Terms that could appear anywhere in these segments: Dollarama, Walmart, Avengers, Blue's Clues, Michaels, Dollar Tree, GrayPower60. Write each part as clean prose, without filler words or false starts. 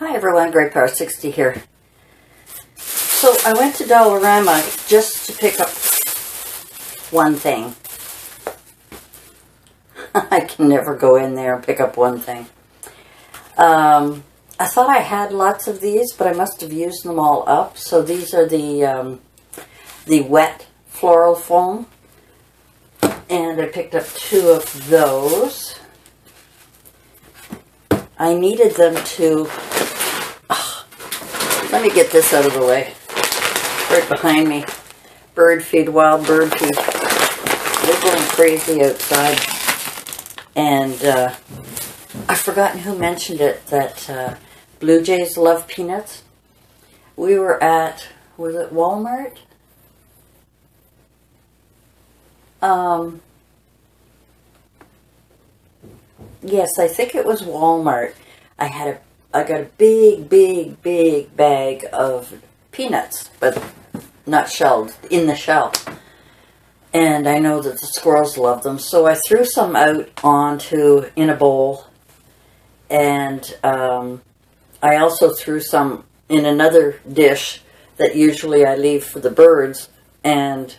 Hi everyone, GrayPower60 here. So I went to Dollarama just to pick up one thing. I can never go in there and pick up one thing. I thought I had lots of these, but I must have used them all up. So these are the wet floral foam. And I picked up two of those. I needed them to... let me get this out of the way. Right behind me. Bird feed, wild bird feed. They're going crazy outside. And I've forgotten who mentioned it, that blue jays love peanuts. We were at, was it Walmart? Yes, I think it was Walmart. I got a big bag of peanuts, but not shelled, in the shell. And I know that the squirrels love them, so I threw some out in a bowl. And I also threw some in another dish that usually I leave for the birds. And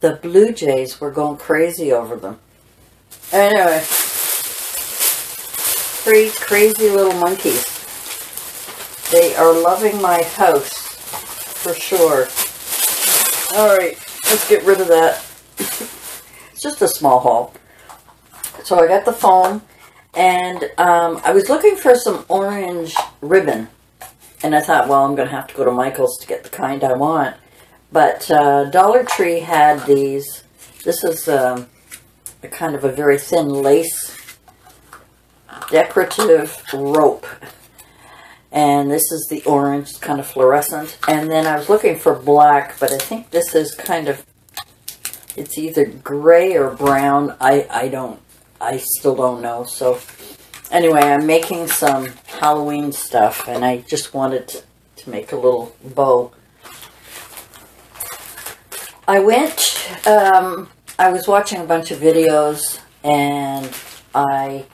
the blue jays were going crazy over them. Anyway, three crazy little monkeys. They are loving my house, for sure. Alright, let's get rid of that. It's just a small haul. So I got the foam, and I was looking for some orange ribbon. And I thought, well, I'm going to have to go to Michael's to get the kind I want. But Dollar Tree had these. This is a kind of a very thin lace decorative rope, and this is the orange, kind of fluorescent. And then I was looking for black, but I think this is kind of, it's either gray or brown. I still don't know. So anyway, I'm making some Halloween stuff, and I just wanted to make a little bow. I went, I was watching a bunch of videos, and I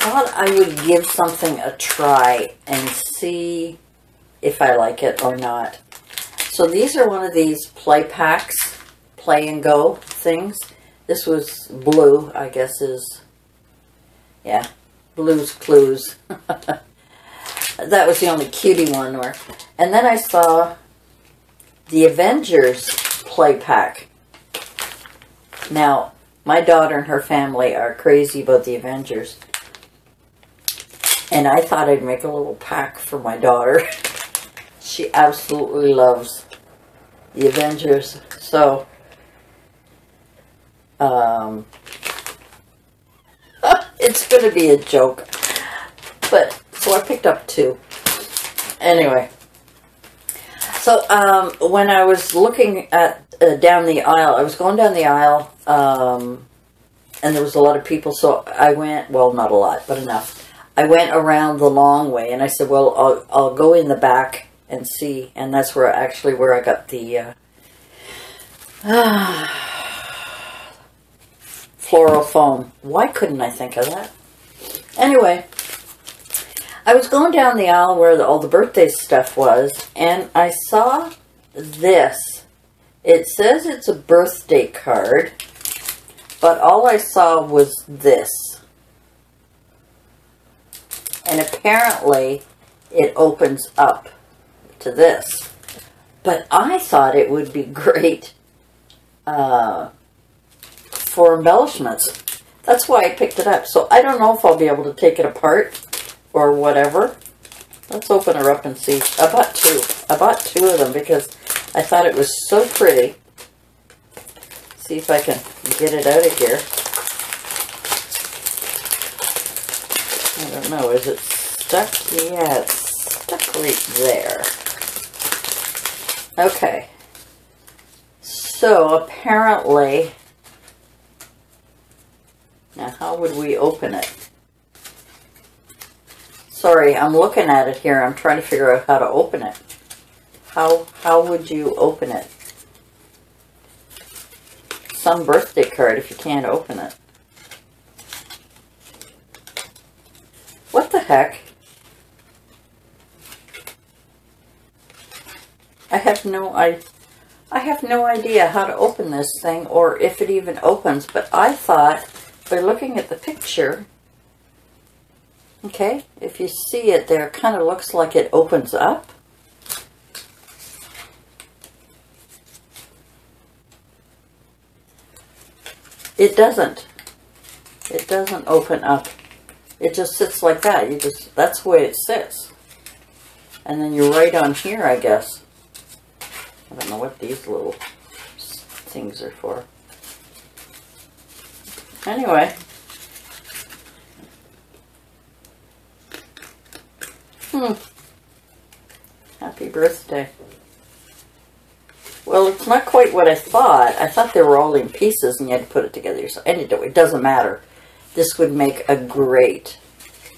thought I would give something a try and see if I like it or not. So these are one of these play packs, play and go things. This was blue, I guess is, yeah, Blue's Clues. That was the only cutie one. And then I saw the Avengers play pack. Now, my daughter and her family are crazy about the Avengers. And I thought I'd make a little pack for my daughter. She absolutely loves the Avengers. So, it's going to be a joke. But, so I picked up two. Anyway. So, when I was looking at down the aisle, I was going down the aisle, and there was a lot of people, so I went, well, not a lot, but enough. I went around the long way, and I said, well, I'll go in the back and see. And that's where actually where I got the floral foam. Why couldn't I think of that? Anyway, I was going down the aisle where all the birthday stuff was, and I saw this. It says it's a birthday card, but all I saw was this. And apparently, it opens up to this. But I thought it would be great for embellishments. That's why I picked it up. So I don't know if I'll be able to take it apart or whatever. Let's open her up and see. I bought two. I bought two of them because I thought it was so pretty. Let's see if I can get it out of here. I don't know, is it stuck? Yeah, it's stuck right there. Okay. So, apparently... Now, how would we open it? Sorry, I'm looking at it here. I'm trying to figure out how to open it. How would you open it? Some birthday card if you can't open it. What the heck? I have no idea how to open this thing or if it even opens, but I thought by looking at the picture, okay, if you see it there, it kind of looks like it opens up. It doesn't. It doesn't open up. It just sits like that. You just, that's the way it sits. And then you're right on here, I guess. I don't know what these little things are for. Anyway. Happy birthday. Well, it's not quite what I thought. I thought they were all in pieces and you had to put it together yourself. And it doesn't matter. This would make a great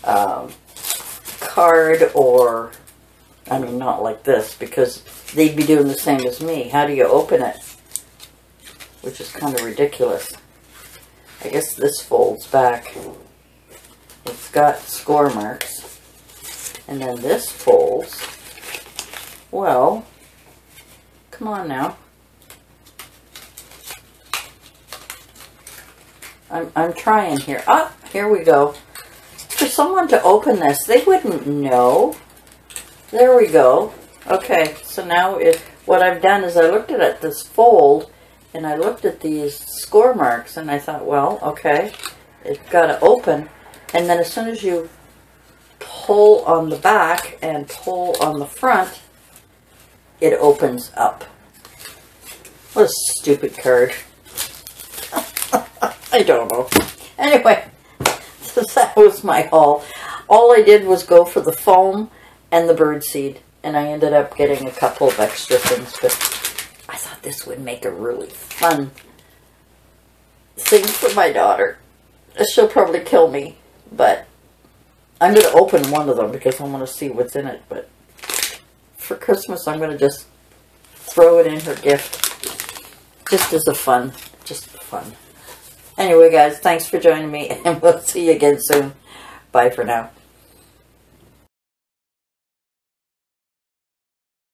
card, or, I mean, not like this, because they'd be doing the same as me. How do you open it? Which is kind of ridiculous. I guess this folds back. It's got score marks. And then this folds. Well, come on now. I'm trying here. Ah, here we go. For someone to open this, they wouldn't know. There we go. Okay, so now what I've done is I looked at this fold, and I looked at these score marks, and I thought, well, okay, it's got to open. And then as soon as you pull on the back and pull on the front, it opens up. What a stupid card. I don't know. Anyway, so that was my haul. All I did was go for the foam and the birdseed, and I ended up getting a couple of extra things, but I thought this would make a really fun thing for my daughter. She'll probably kill me, but I'm going to open one of them because I want to see what's in it, but for Christmas I'm going to just throw it in her gift, just as a fun, just fun. Anyway, guys, thanks for joining me, and we'll see you again soon. Bye for now.